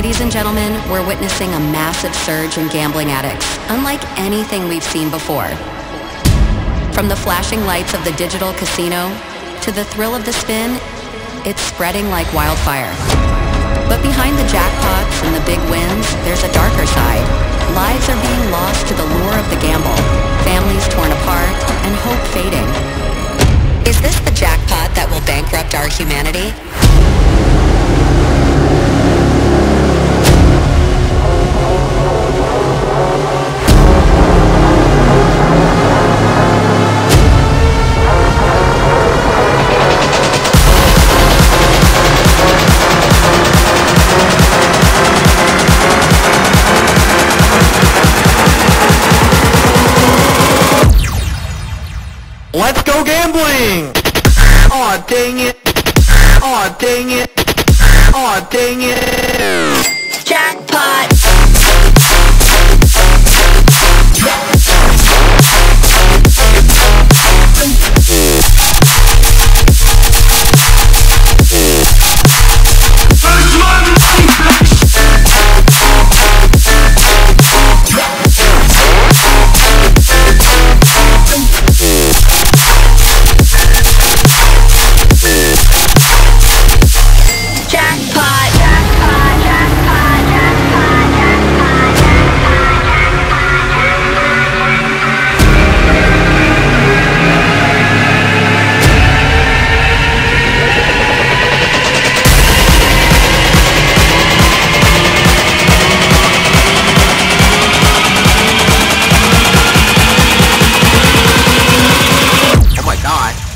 Ladies and gentlemen, we're witnessing a massive surge in gambling addicts, unlike anything we've seen before. From the flashing lights of the digital casino to the thrill of the spin, it's spreading like wildfire. But behind the jackpots and the big wins, there's a darker side. Lives are being lost to the lure of the gamble, families torn apart, and hope fading. Is this the jackpot that will bankrupt our humanity? Let's go gambling! Aw, oh, dang it! Aw, oh, dang it! Aw, oh, dang it! Jackpot!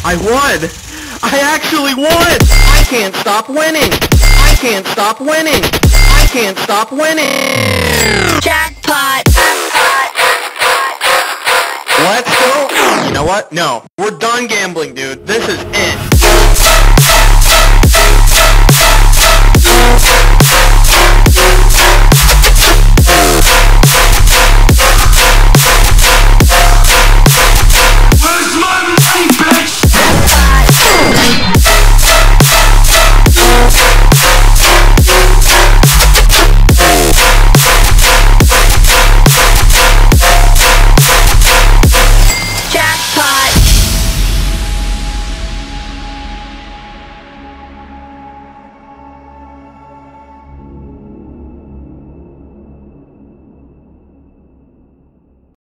I won! I actually won! I can't stop winning! I can't stop winning! I can't stop winning! Jackpot! Let's go! You know what? No. We're done gambling, dude. This is it.